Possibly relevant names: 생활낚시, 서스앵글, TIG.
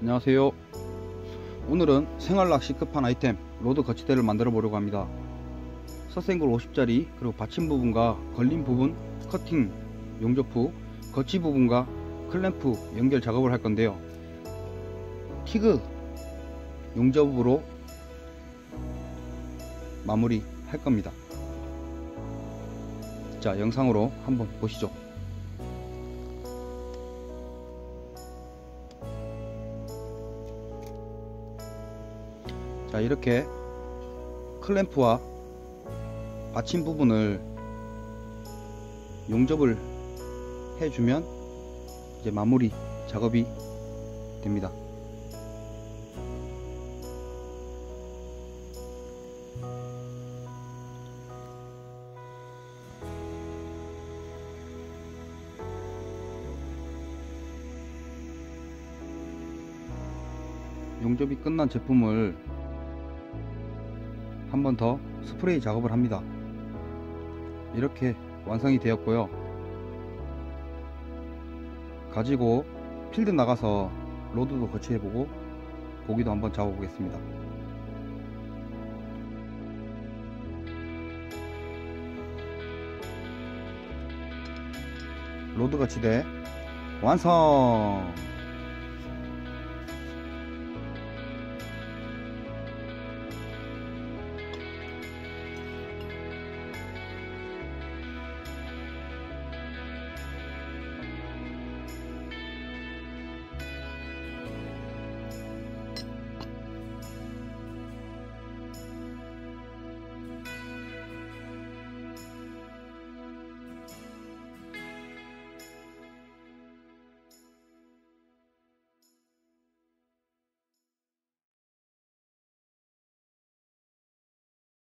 안녕하세요. 오늘은 생활낚시 급한 아이템 로드 거치대를 만들어 보려고 합니다. 서스앵글 50짜리 그리고 받침 부분과 걸림 부분, 커팅 용접 후 거치 부분과 클램프 연결 작업을 할 건데요. 티그 용접으로 마무리 할 겁니다. 자, 영상으로 한번 보시죠. 자, 이렇게 클램프와 받침 부분을 용접을 해주면 이제 마무리 작업이 됩니다. 용접이 끝난 제품을 한 번 더 스프레이 작업을 합니다. 이렇게 완성이 되었고요. 가지고 필드 나가서 로드도 거치해보고 고기도 한번 잡아보겠습니다. 로드 거치대 완성!